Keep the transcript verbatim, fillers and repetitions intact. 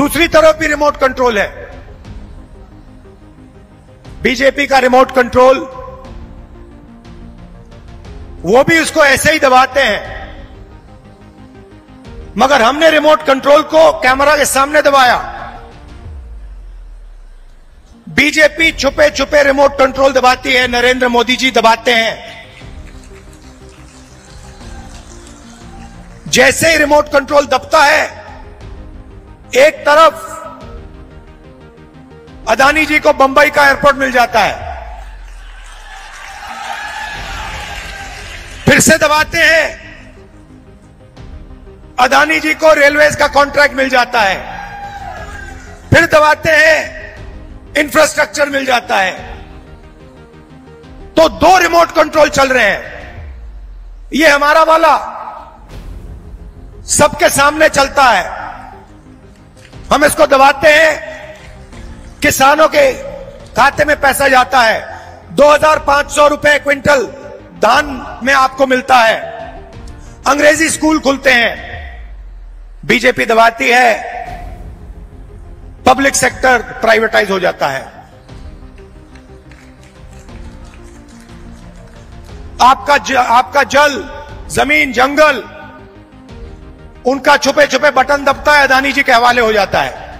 दूसरी तरफ भी रिमोट कंट्रोल है। बीजेपी का रिमोट कंट्रोल, वो भी उसको ऐसे ही दबाते हैं, मगर हमने रिमोट कंट्रोल को कैमरा के सामने दबाया। बीजेपी छुपे छुपे रिमोट कंट्रोल दबाती है, नरेंद्र मोदी जी दबाते हैं। जैसे ही रिमोट कंट्रोल दबता है, एक तरफ अडानी जी को बंबई का एयरपोर्ट मिल जाता है, फिर से दबाते हैं, अडानी जी को रेलवेज का कॉन्ट्रैक्ट मिल जाता है, फिर दबाते हैं, इंफ्रास्ट्रक्चर मिल जाता है। तो दो रिमोट कंट्रोल चल रहे हैं। ये हमारा वाला सबके सामने चलता है, हम इसको दबाते हैं, किसानों के खाते में पैसा जाता है, दो हज़ार पाँच सौ रुपए क्विंटल धान में आपको मिलता है, अंग्रेजी स्कूल खुलते हैं। बीजेपी दबाती है, पब्लिक सेक्टर प्राइवेटाइज हो जाता है। आपका ज, आपका जल, जमीन, जंगल, उनका छुपे छुपे बटन दबता है, अडानी जी के हवाले हो जाता है।